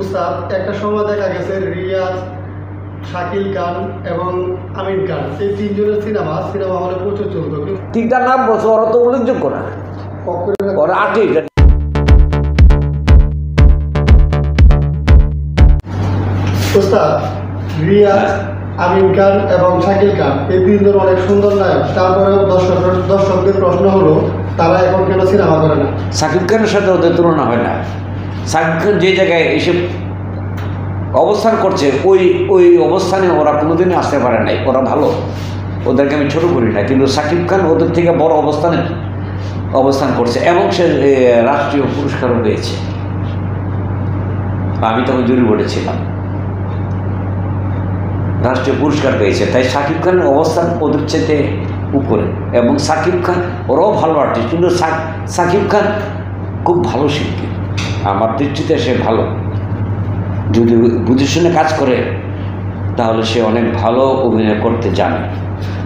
উস্তাদ একটা সময় দেখা গেছে রিয়াজ, শাকিব খান এবং আমিন খান এই তিনজনের সিনেমা সিনেমা হলে প্রচুর চলতো। ঠিকঠাক নাম বলছো, ওরা তো উল্লেখযোগ্য না, ওরা আর্টিস্ট। উস্তাদ রিয়াজ, আমিন খান এবং শাকিব খান এই তিনজন অনেক সুন্দর নায়ক, তারপরেও দর্শকদের প্রশ্ন হলো তারা এখন কেন সিনেমা করে না। শাকিব খানের সাথে ওদের তুলনা হয় না। শাকিব খান যে জায়গায় এসে অবস্থান করছে ওই ওই অবস্থানে ওরা কোনোদিনই আসতে পারে নাই। ওরা ভালো, ওদেরকে আমি ছোটো করি না, কিন্তু শাকিব খান ওদের থেকে বড় অবস্থানে অবস্থান করছে এবং সে রাষ্ট্রীয় পুরস্কারও পেয়েছে। আমি তখন জুরি বোর্ডে ছিলাম, রাষ্ট্রীয় পুরস্কার পেয়েছে। তাই শাকিব খানের অবস্থান ওদের চেয়ে উপরে, এবং শাকিব খান ওরাও ভালো আর্টিস্ট, কিন্তু শাকিব খান খুব ভালো শিল্পী। আমার দৃষ্টিতে সে ভালো, যদি বুঝে শুনে কাজ করে তাহলে সে অনেক ভালো অভিনয় করতে জানে।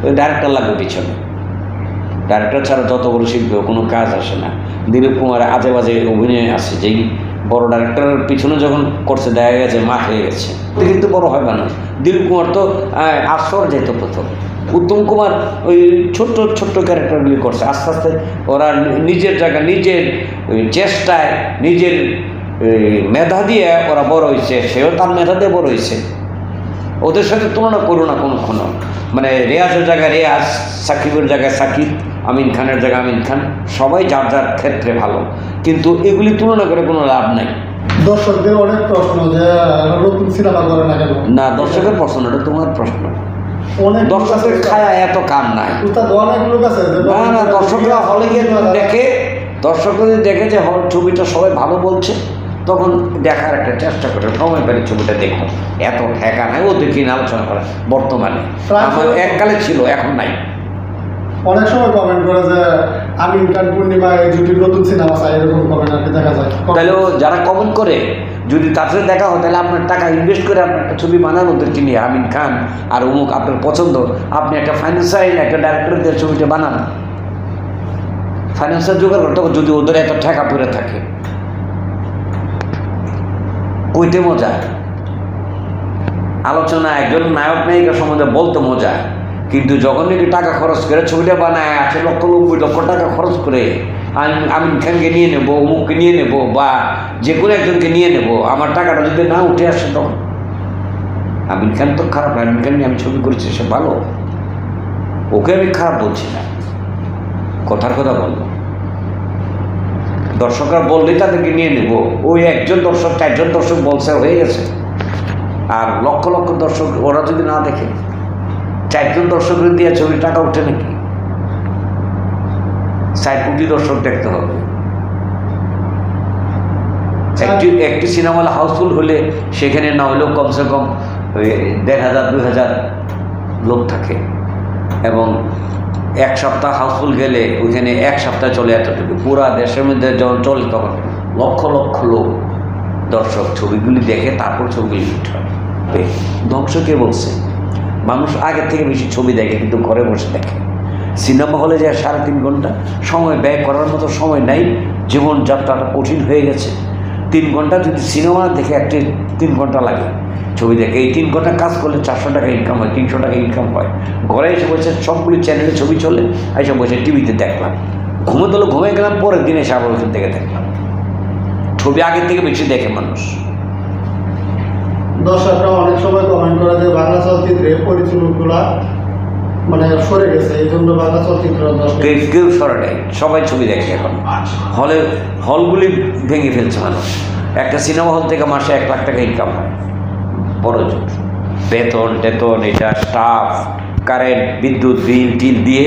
ওই ডাইরেক্টর লাগবে পিছনে, ডাইরেক্টর ছাড়া যত বড় শিল্পীও কোনো কাজ আসে না। দিলীপ কুমার আজে বাজে অভিনয় আসে, যেই বড় ডাইরেক্টরের পিছনে যখন করছে দেখা গেছে মা হয়ে গেছে, কিন্তু বড় হয় না। দিলীপ কুমার তো আসর যেত প্রথম, উত্তম কুমার ওই ছোট্ট ছোট্ট ক্যারেক্টারগুলি করছে। আস্তে আস্তে ওরা নিজের জায়গা, নিজের চেষ্টায়, নিজের মেধা দিয়ে ওরা বড় হয়েছে, সেও তার মেধা দিয়ে বড় হয়েছে। ওদের সাথে তুলনা করো না কোনোক্ষণ, মানে রেয়াজের জায়গায় রেয়াজ, সাকিবের জায়গায় সাকিব, আমিন খানের জায়গায় আমিন খান, সবাই যার যার ক্ষেত্রে ভালো, কিন্তু এগুলি তুলনা করে কোনো লাভ নাই। দর্শকদের অনেক প্রশ্ন যে নতুন সিনেমা করে না কেন। না, দর্শকের প্রশ্ন, এটা তোমার প্রশ্ন। দর্শকের খায়া এত কাম নাই। না না, দর্শকরা হলে গিয়ে দেখে, দর্শকদের দেখে যে হল ছবিটা সবাই ভালো বলছে, তখন দেখার একটা চেষ্টা করে, সময় পেলে ছবিটা দেখো। এত ঠেকা নাই ওদের কিনে আলোচনা করা বর্তমানে, আমার এককালে ছিল, এখন নাই। অনেক সময় কমেন্ট করে যে আমিন খান পূর্ণিমা এই জুটির নতুন সিনেমা চাই, এরকম কমেন্ট আর কি দেখা যায়। তাহলে যারা কমেন্ট করে, যদি তার সাথে দেখা হয় তাহলে আপনার টাকা ইনভেস্ট করে আপনার একটা ছবি বানান ওদেরকে নিয়ে, আমিন খান আর অমুক আপনার পছন্দ, আপনি একটা ফাইন্যান্সিয়াল একটা ডাইরেক্টরদের ছবিটা বানান, ফাইন্যান্সিয়াল জোগাড় করে। তখন যদি ওদের এত ঠেকা পড়ে থাকে কইতে মজা, আলোচনা একজন নায়ক নায়িকার সম্বন্ধে বলতে মজা, কিন্তু যখন নাকি টাকা খরচ করে ছবিটা বানায় 8 লক্ষ 90 লক্ষ টাকা খরচ করে, আমিন খানকে নিয়ে নেবো, অমুককে নিয়ে নেবো, বা যে কোনো একজনকে নিয়ে নেবো, আমার টাকাটা যদি না উঠে আসে তখন আমিন খান তো খারাপ, আমিন খান নিয়ে আমি ছবি করেছি সে ভালো, ওকে আমি খারাপ বলছি না, কথার কথা বলবো। দর্শকরা বললেই তাদেরকে নিয়ে নেবো, ওই একজন দর্শক 4জন দর্শক বলছে হয়ে গেছে। আর লক্ষ লক্ষ দর্শক ওরা যদি না দেখে, 4জন দর্শকের দিয়ে ছবি টাকা উঠে নাকি? 4 কোটি দর্শক দেখতে হবে। একটি সিনেমা হাউসফুল হলে সেখানে না হলেও কমসে কম 1,500-2,000 লোক থাকে, এবং এক সপ্তাহ হাউসফুল গেলে ওইখানে এক সপ্তাহ চলে এতটুকু, পুরা দেশের মধ্যে যখন চলে তখন লক্ষ লক্ষ লোক দর্শক ছবিগুলি দেখে তারপর ছবিগুলি হিট হয়। ধ্বংস কে বলছে? মানুষ আগের থেকে বেশি ছবি দেখে, কিন্তু ঘরে বসে দেখে। সিনেমা হলে যায় 3.5 ঘন্টা সময় ব্যয় করার মতো সময় নাই, জীবনযাত্রাটা কঠিন হয়ে গেছে। 3 ঘন্টা যদি সিনেমা দেখে, একটা 3 ঘন্টা লাগে ছবি দেখে, এই 3 ঘন্টা কাজ করলে 400 টাকা ইনকাম হয়, 300 টাকা ইনকাম হয়। ঘরে এসে বসে সবগুলি চ্যানেলে ছবি চলে, এসে বসে টিভিতে দেখলাম, ঘুমোতে হলো ঘুমিয়ে গেলাম, পরের দিন এসে আবার ওখান থেকে দেখলাম। ছবি আগের থেকে বেশি দেখে মানুষ। দর্শকরা অনেক সময় কমেন্ট করে যে বাংলা চলচ্চিত্রে পরিচালকগুলা মানে সরে গেছে, এই জন্য বাংলা চলচ্চিত্র কেউ সরে নেই, সবাই ছবি দেখে। এখন হলে হলগুলি ভেঙে ফেলছে মানুষ। একটা সিনেমা হল থেকে মাসে 1 লাখ টাকা ইনকাম হয়, বড় জোর বেতন টেতন, এটা স্টাফ, কারেন্ট, বিদ্যুৎ বিল টিল দিয়ে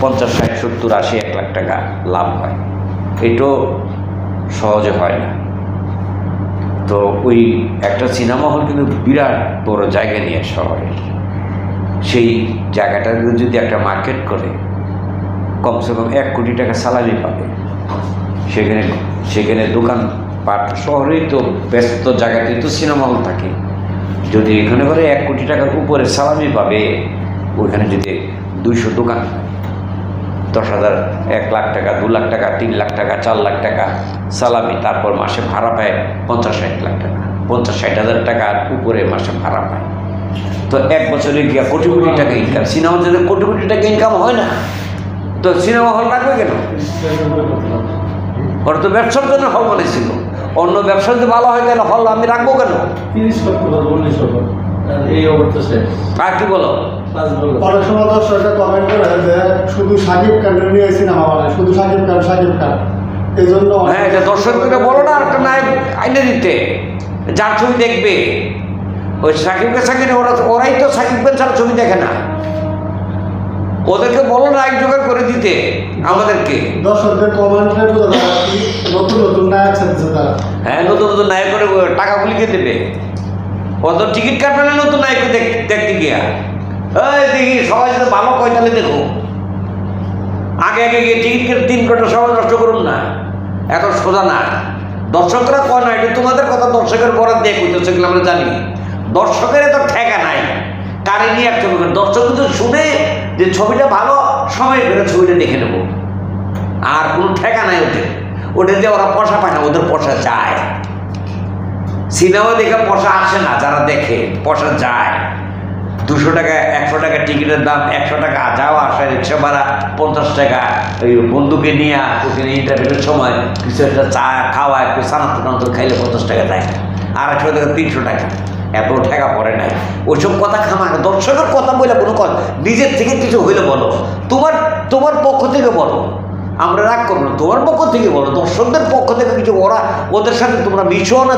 50-60-70-80 1 লাখ টাকা লাভ হয়। এটাও সহজে হয় না। তো ওই একটা সিনেমা হল কিন্তু বিরাট বড় জায়গা নিয়ে শহরে, সেই জায়গাটা যদি একটা মার্কেট করে কমসে কম 1 কোটি টাকা স্যালারি পাবে। সেখানে সেখানে দোকানপাট, শহরেই তো ব্যস্ত জায়গাতেই তো সিনেমা হল থাকে, যদি এখানে করে 1 কোটি টাকার উপরে স্যালারি পাবে, ওইখানে যদি 200 দোকান 10,000 1 লাখ টাকা 2 লাখ টাকা 3 লাখ টাকা 4 লাখ টাকা সালামি, তারপর মাসে ভাড়া পায় 50-60 লাখ টাকা। 50-60 হাজার টাকার উপরে মাসে ভাড়া পায়। তো এক বছরে গিয়া কোটি কোটি টাকা ইনকাম, সিনেমা হলে কোটি কোটি টাকা ইনকাম হয় না, তো সিনেমা হল লাগবে কেন? ওরা তো ব্যবসার জন্য হল বলেছিল, অন্য ব্যবসা যদি ভালো হয় কেন হল আমি রাখবো কেন? 30 আর কি বলো, কমেন্ট করে শুধু শাকিব খানের নিয়ে সিনেমা বলে, শুধু শাকিব খান শাকিব খান, এই জন্য। হ্যাঁ, এটা দর্শককে বলো না একটা নায়ক আইনে দিতে, যার ছবি দেখবে ওই শাকিবকে শাকিব, ওরাই তো শাকিব খান ছাড়া ছবি দেখে না, ওদেরকে বলো না এক জোগাড় করে দিতে আমাদেরকে। নতুন নতুন নায়ক, হ্যাঁ নতুন নতুন নায়ক করে টাকা গুলিকে দেবে, অত টিকিট কাটবে না নতুন নায়ককে দেখতে গিয়া। দেখি সবাই যদি ভালো কয় তাহলে দেখো, আগে আগে গিয়ে টিকিট কেটে 3 ঘন্টা সময় নষ্ট করুন না, এত সোজা না। দর্শকরা কয় না, এটা তোমাদের কথা, দর্শকের বরাত দিয়ে কইতেছে, আমরা জানি দর্শকের এত ঠেকা নাই, কারে নিয়ে এক ছবি করে। দর্শক কিন্তু শুনে যে ছবিটা ভালো, সময় করে ছবিটা দেখে নেব, আর কোনো ঠেকা নাই ওদের, ওটা দিয়ে ওরা পয়সা পায় না, ওদের পয়সা চায়। সিনেমা দেখে পয়সা আসে না, যারা দেখে পয়সা যায়। 200 টাকা 100 টাকা টিকিটের দাম, 100 টাকা যাওয়া আসা, রিক্সা ভাড়া 50 টাকা, ওই বন্ধুকে নিয়ে ওখানে ইন্টারভিউর সময় কিছু একটা চা খাওয়া, একটু সানান্তর খাইলে 50 টাকা যায়, আর 100 টাকা 300 টাকা, এত টাকা পড়ে নাই। ওইসব কথা খামা, দর্শকের কথা বলে কোনো কথা, নিজের থেকে কিছু হইলে বলো, তোমার পক্ষ থেকে বলো, আমরা রাগ করবো না, তোমার পক্ষ থেকে বলো, দর্শকদের পক্ষ থেকে কিছু ওরা, ওদের সাথে তোমরা মিশো না।